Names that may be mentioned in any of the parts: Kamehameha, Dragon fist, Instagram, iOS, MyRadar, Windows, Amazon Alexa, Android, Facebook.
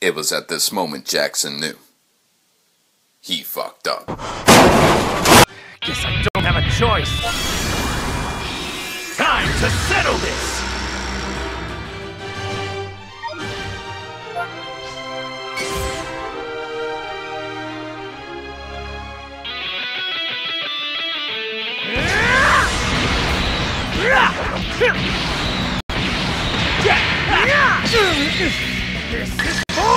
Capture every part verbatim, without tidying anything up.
It was at this moment Jackson knew. He fucked up. Guess I don't have a choice. Time to settle this! This is for I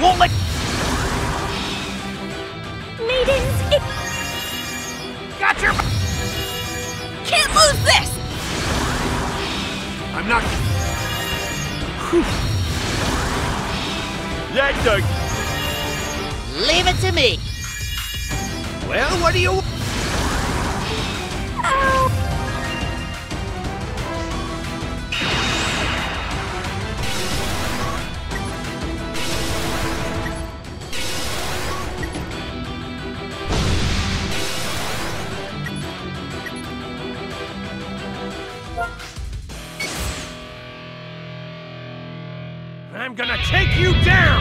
won't let maidens. It... Got your. Can't lose this. I'm not. Whew. That dug. Leave it to me. Well, what do you? Ow. I'm gonna take you down!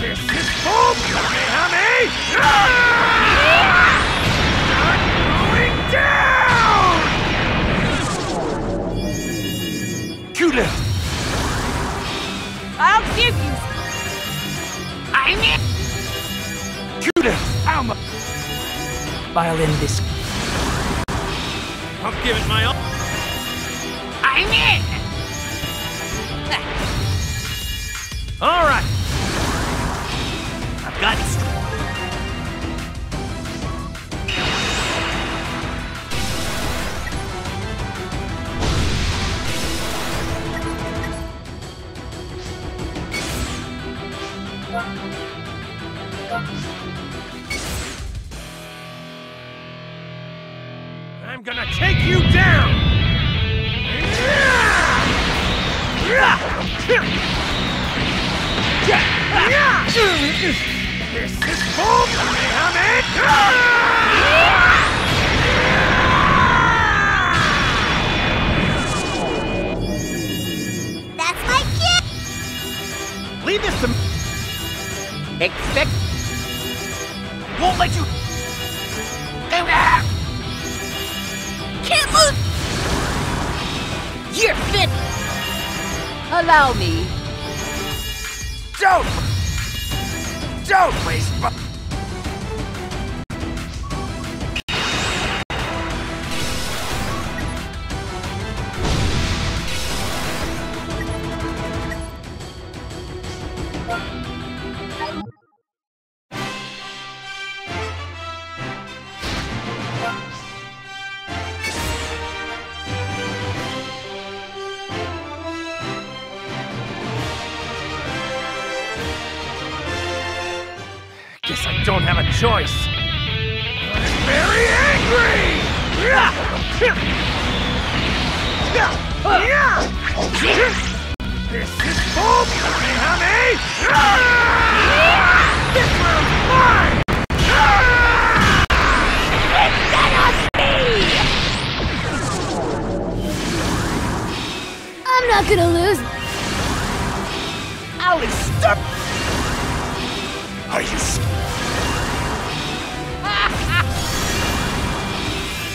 This is full Kamehameha! Not going down! Cooler! I'll give you... I'm in! Cooler! I'm... violin this... I'll give it my all... I'm in! All right. I've got it. I'm gonna take you down. This is full Kamehameha! That's my kid! Leave this to me. Expect... I won't let you... Can't move! You're fit! Allow me. Don't! Don't waste my- Guess I don't have a choice. I'm very angry! This is full Kamehameha! This one's mine! It's gonna be! I'm not gonna lose. I'll stop! Are you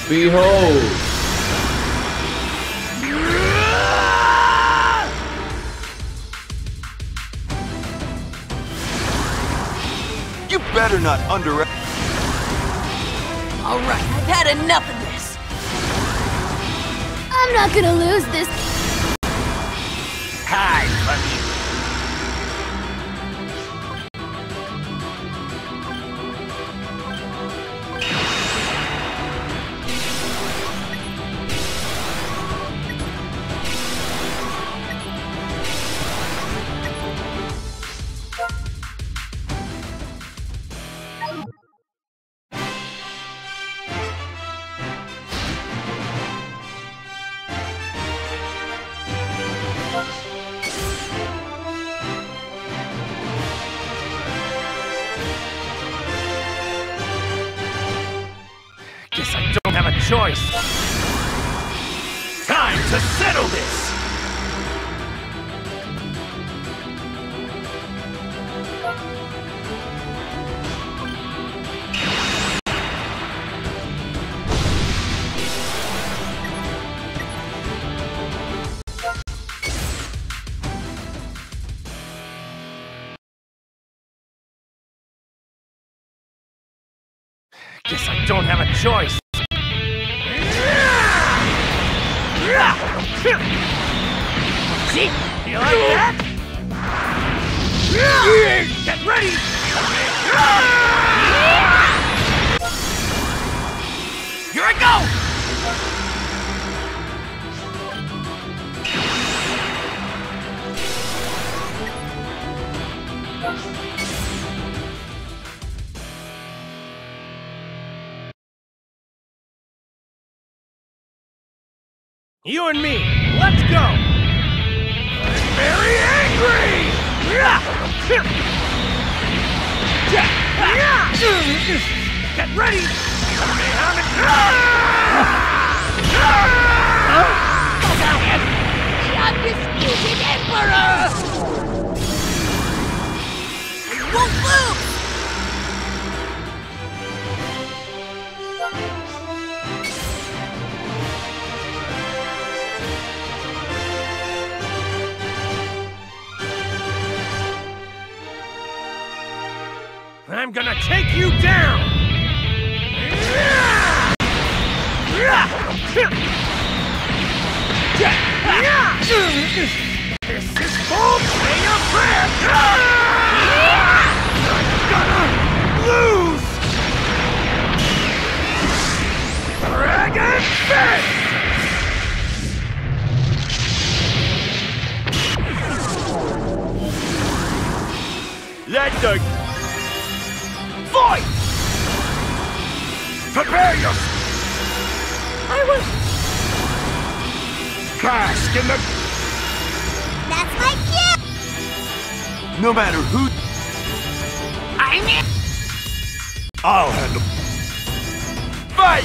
behold! You better not underestimate. All right, I've had enough of this. I'm not gonna lose this. Hi, buddy. choice. Time to settle this! Guess I don't have a choice. See? You like that? Get ready! Here I go! You and me, let's go! Very angry! Get ready! Because I am the undisputed Emperor! We won't move! I'm gonna take you down! This is full play of prayer! I'm gonna lose! Dragon fist! Let the Void! Prepare yourself! I will... Bask in the... That's my cue! No matter who... I'm in... I'll handle... Fight!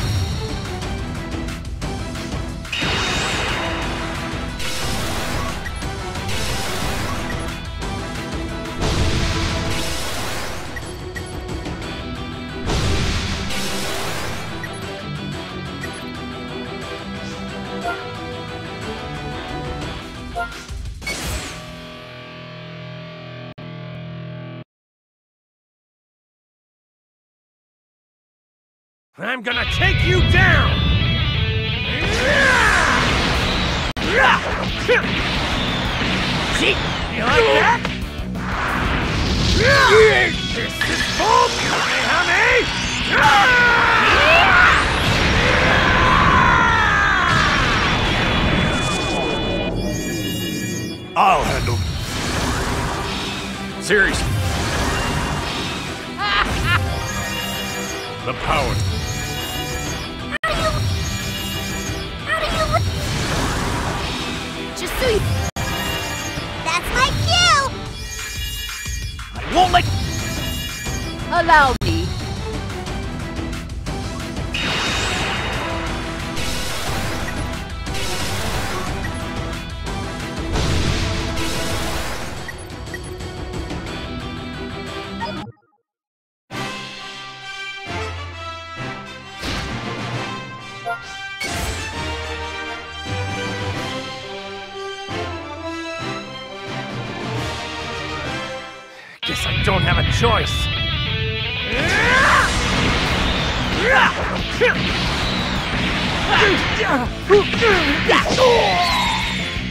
I'm gonna take you down! See? You like that? This is full play, honey! I'll handle it. Seriously. The power. That's my cue! I won't let... Allow me. Guess I don't have a choice.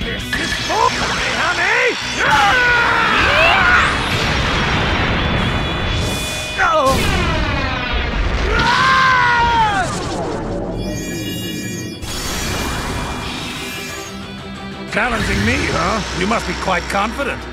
This is for me, honey! Challenging me, huh? You must be quite confident.